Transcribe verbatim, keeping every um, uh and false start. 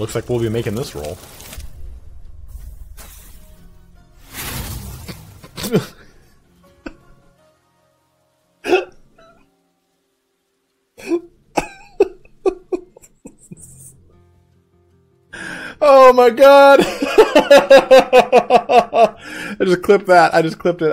Looks like we'll be making this roll. Oh my god! I just clipped that. I just clipped it.